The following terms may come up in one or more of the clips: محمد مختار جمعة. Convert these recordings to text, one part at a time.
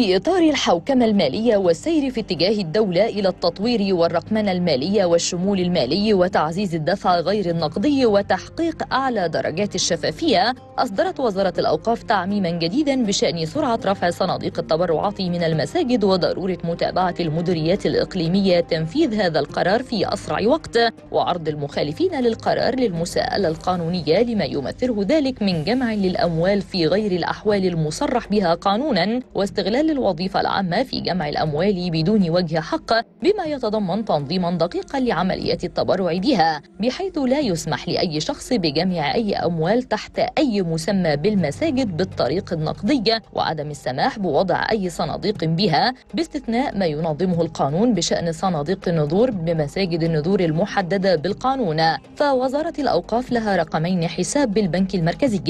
في إطار الحوكمة المالية والسير في اتجاه الدولة إلى التطوير والرقمنة المالية والشمول المالي وتعزيز الدفع غير النقدي وتحقيق أعلى درجات الشفافية، أصدرت وزارة الأوقاف تعميما جديدا بشأن سرعة رفع صناديق التبرعات من المساجد وضرورة متابعة المديريات الإقليمية تنفيذ هذا القرار في أسرع وقت وعرض المخالفين للقرار للمساءلة القانونية لما يمثله ذلك من جمع للأموال في غير الأحوال المصرح بها قانونا واستغلال الوظيفة العامة في جمع الأموال بدون وجه حق، بما يتضمن تنظيما دقيقا لعمليات التبرع بها بحيث لا يسمح لأي شخص بجمع أي أموال تحت أي مسمى بالمساجد بالطريق النقدي وعدم السماح بوضع أي صناديق بها باستثناء ما ينظمه القانون بشأن صناديق النذور بمساجد النذور المحددة بالقانون. فوزارة الأوقاف لها رقمين حساب بالبنك المركزي،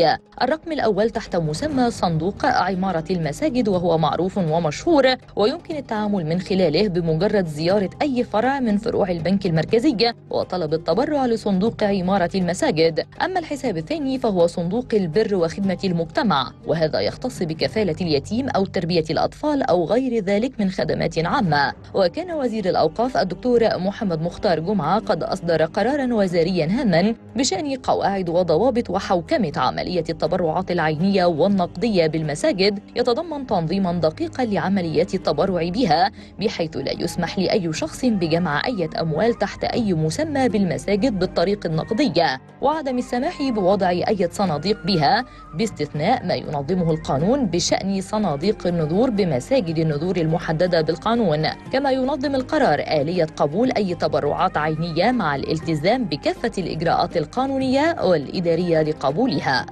الرقم الأول تحت مسمى صندوق عمارة المساجد وهو معروف ومشهور ويمكن التعامل من خلاله بمجرد زيارة أي فرع من فروع البنك المركزي وطلب التبرع لصندوق عمارة المساجد. أما الحساب الثاني فهو صندوق البر وخدمة المجتمع، وهذا يختص بكفالة اليتيم أو تربية الأطفال أو غير ذلك من خدمات عامة. وكان وزير الأوقاف الدكتور محمد مختار جمعة قد أصدر قرارا وزاريا هاما بشأن قواعد وضوابط وحوكمة عملية التبرعات العينية والنقدية بالمساجد، يتضمن تنظيما دقيقا لعمليات التبرع بها بحيث لا يسمح لأي شخص بجمع أي أموال تحت أي مسمى بالمساجد بالطريق النقدية وعدم السماح بوضع أي صناديق بها باستثناء ما ينظمه القانون بشأن صناديق النذور بمساجد النذور المحددة بالقانون. كما ينظم القرار آلية قبول أي تبرعات عينية مع الالتزام بكافة الإجراءات القانونية والإدارية لقبولها.